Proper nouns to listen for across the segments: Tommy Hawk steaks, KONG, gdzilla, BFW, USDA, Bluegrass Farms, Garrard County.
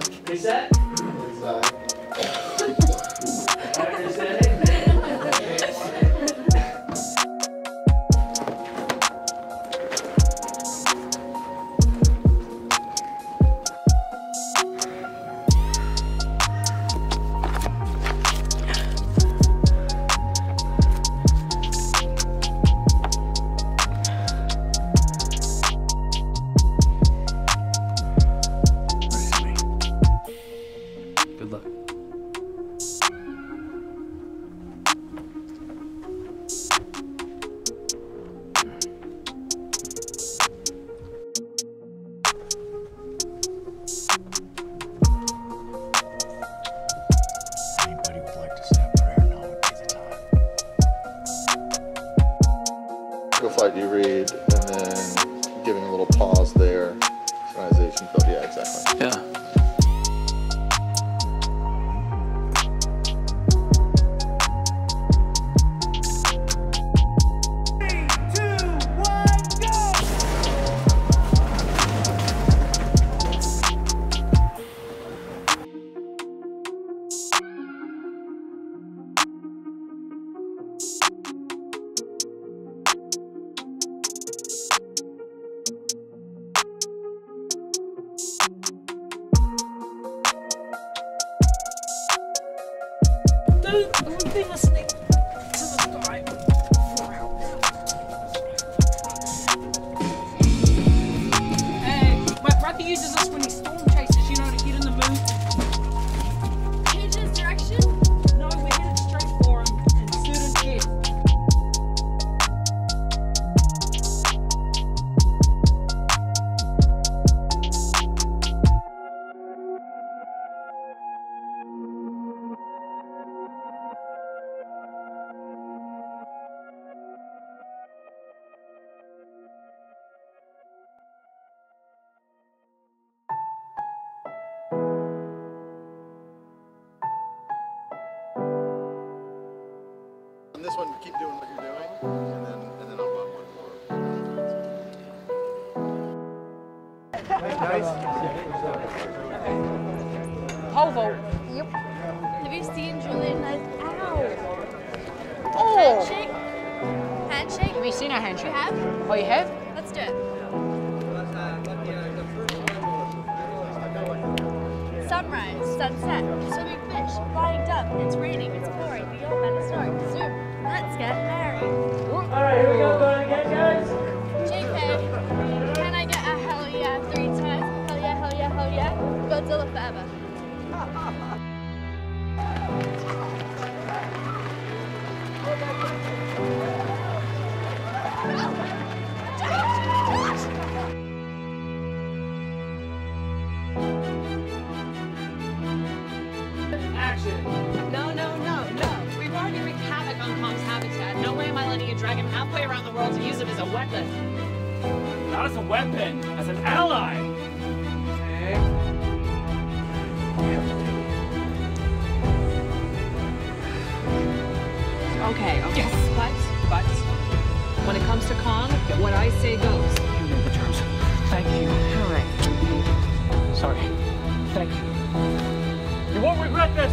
one. Reset? Reset. Slide you read, and then giving a little pause there. Synchronization felt, yeah, exactly. Yeah. Don't be listening to the guy. Hey, my brother uses this when he storm chases, you know, to get in the mood. Headed his direction? No, we're headed straight for him. It's this one, keep doing what you're doing, and then I'll bump one more. Nice. Pole vault. Yep. Have you seen Julian? Ow. Oh. Handshake. Handshake. Have you seen our handshake? You have. Oh, you have? Let's do it. Sunrise. Sunset. Swimming fish. Flying dove. It's raining. It's pouring. We all met a storm. Zoom. Let's get married. Alright, here we go. Going again, guys? JK, can I get a hell yeah 3 times? Hell yeah, hell yeah, hell yeah. Godzilla forever. Dragon halfway around the world to use him as a weapon. Not as a weapon, as an ally. Okay. Okay, okay. Yes. But when it comes to Kong, what I say goes. You know the terms. Thank you. All right. Sorry. Thank you. You won't regret this.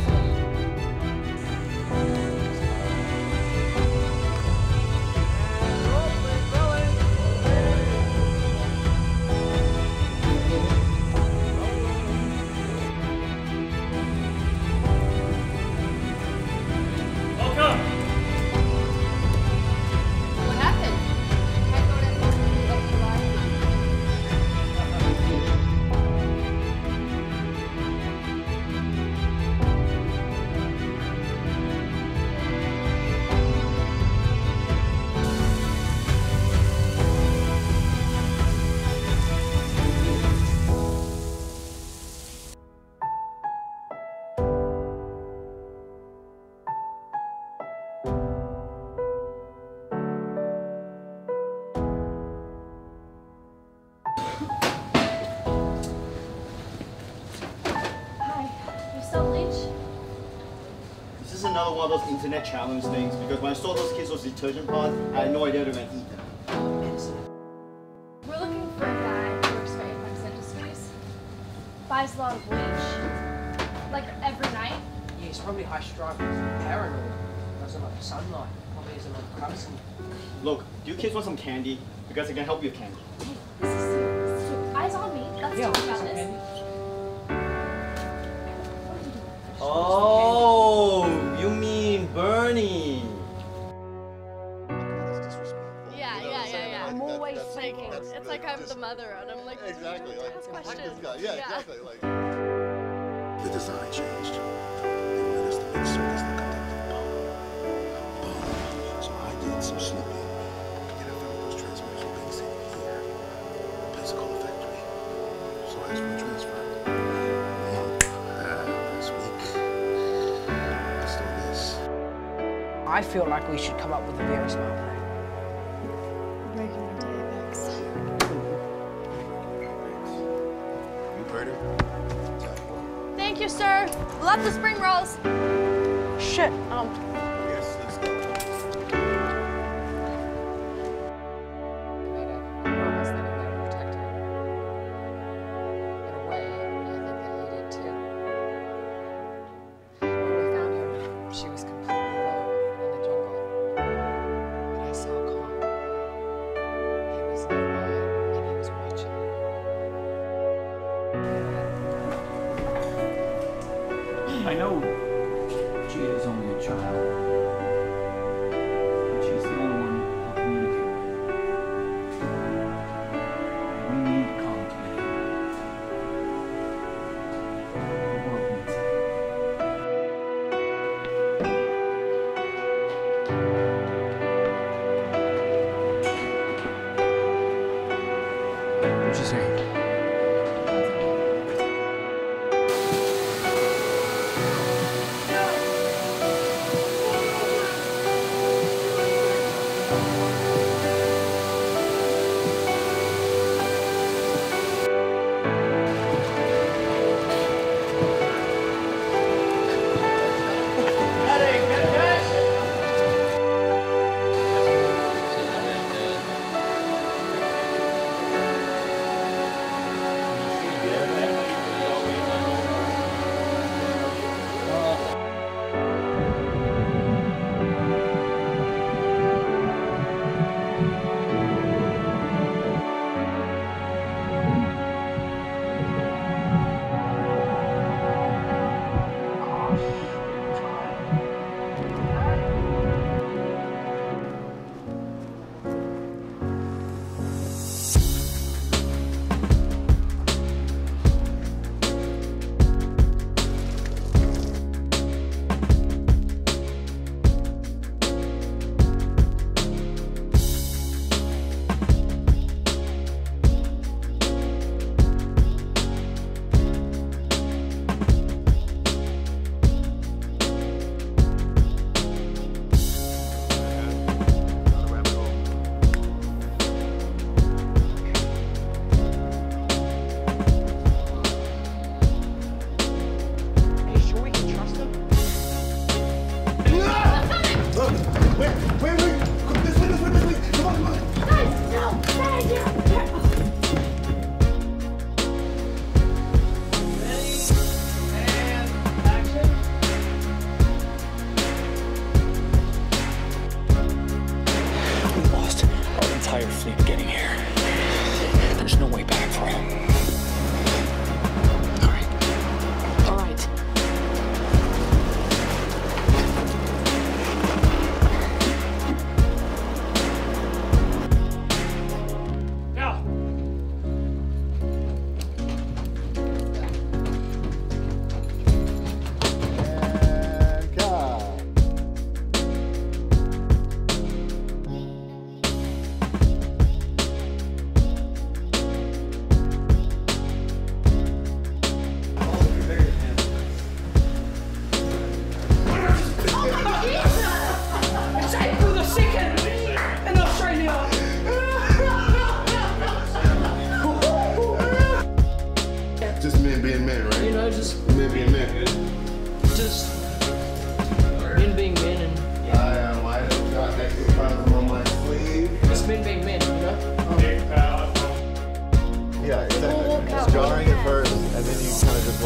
Another one of those internet challenge things, because when I saw those kids with detergent pods, I had no idea they were going to eat them. We're looking for a guy who works for 8% Industries. By guys love which? Like every night? Yeah, it's probably high strung, paranoid, doesn't like sunlight, probably isn't like privacy. Look, do you kids want some candy? Because I can help you with candy. Hey, this is eyes on me. Let's talk about this. Candy. Oh, you mean Bernie. Yeah. I'm always thinking. It's like I'm the mother, and I'm like, exactly. Like, fuck this guy. Yeah, exactly. Like, the design changed. They wanted us to make circles look like the bomb. So I did some snipping. And I found those transmitters were being sent here. A place called the factory. So I just transferred. Last week, I stole this. I feel like we should come up with a very smart plan. Thank you, sir. Love the spring rolls. Shit. Yes, let's go. I know Gia is only a child, but she's the only one I'll communicate with. We need KONG today. The world needs it. What'd you say? Getting here. There's no way back for him. All right. Now. And go.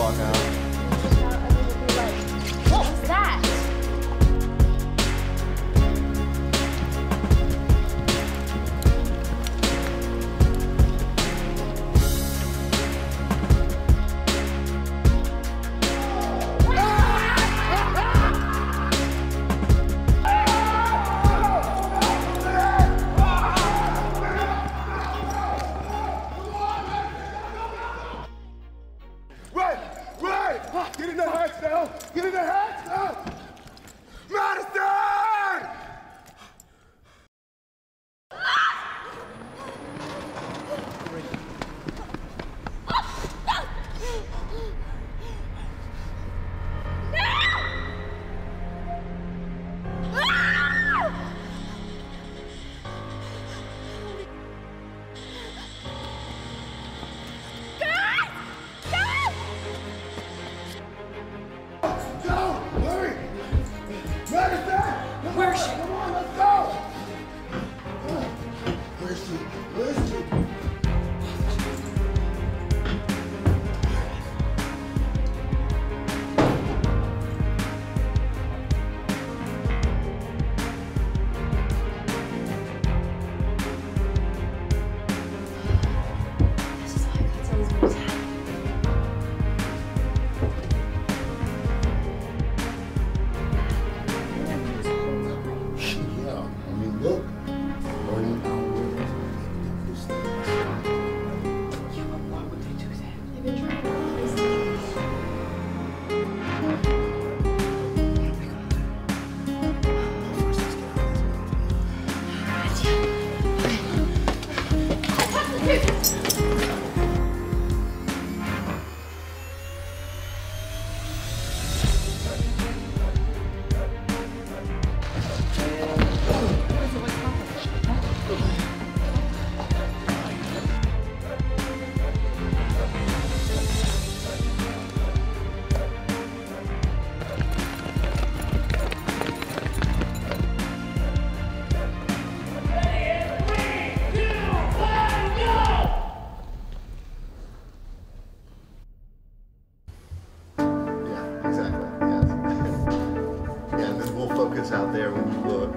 on now. Get in the hatch now! Get in the hatch now! Madison! Out there when you look.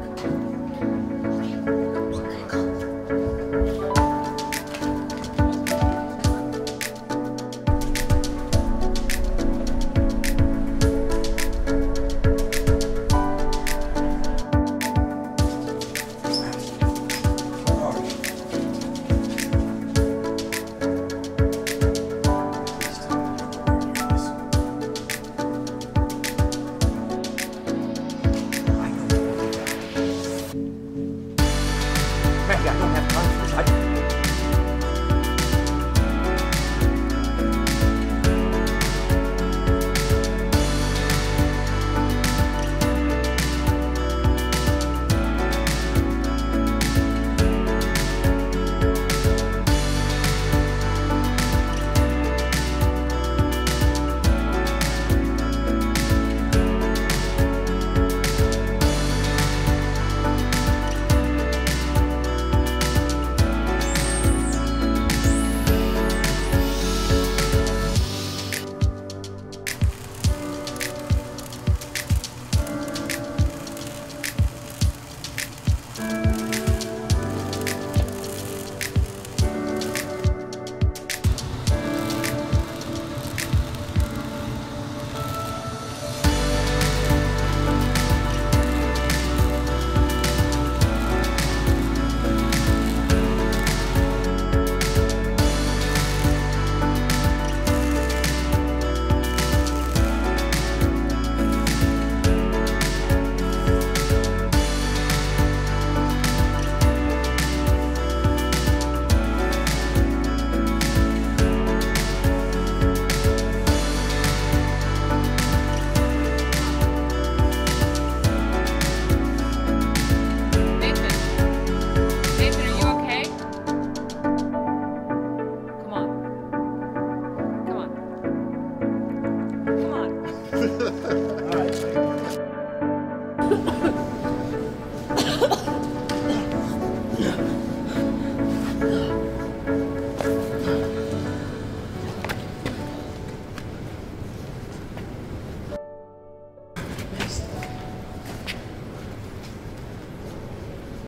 Ha, ha, ha.